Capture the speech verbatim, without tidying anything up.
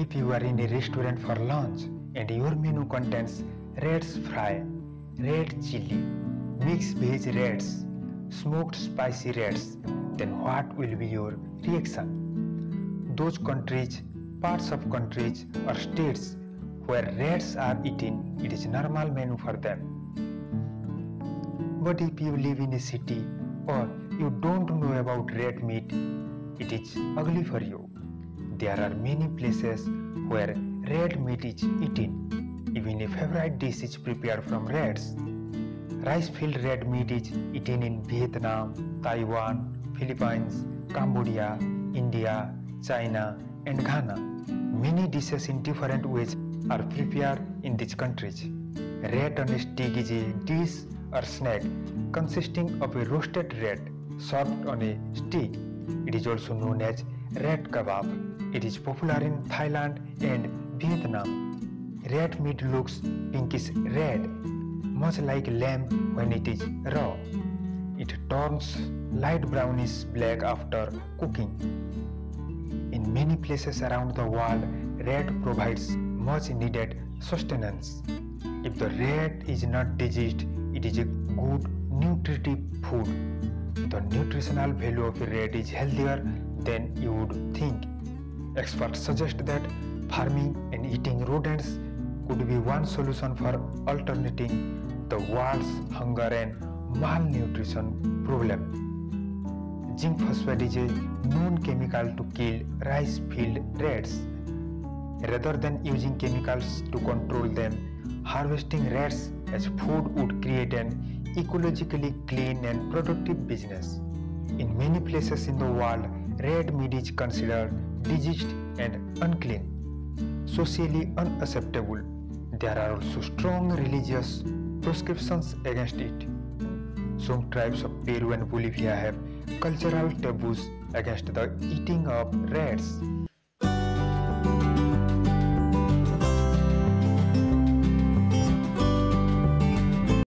If you are in a restaurant for lunch and your menu contains reds fry, red chili, mixed veg reds, smoked spicy reds, then what will be your reaction? Those countries, parts of countries or states where reds are eaten, it is normal menu for them. But if you live in a city or you don't know about red meat, it is ugly for you. There are many places where red meat is eaten. Even a favorite dish is prepared from reds. Rice-filled red meat is eaten in Vietnam, Taiwan, Philippines, Cambodia, India, China, and Ghana. Many dishes in different ways are prepared in these countries. Red on a stick is a dish or snack consisting of a roasted red served on a stick. It is also known as red kebab. It is popular in Thailand and Vietnam. Red meat looks pinkish red, much like lamb when it is raw. It turns light brownish black after cooking. In many places around the world, red provides much needed sustenance. If the red is not diseased, it is a good nutritive food. The nutritional value of red is healthier than you would think. Experts suggest that farming and eating rodents could be one solution for alternating the world's hunger and malnutrition problem. Zinc phosphate is a known chemical to kill rice-field rats. Rather than using chemicals to control them, harvesting rats as food would create an ecologically clean and productive business. In many places in the world, red meat is considered diseased and unclean, socially unacceptable. There are also strong religious prescriptions against it. Some tribes of Peru and Bolivia have cultural taboos against the eating of rats.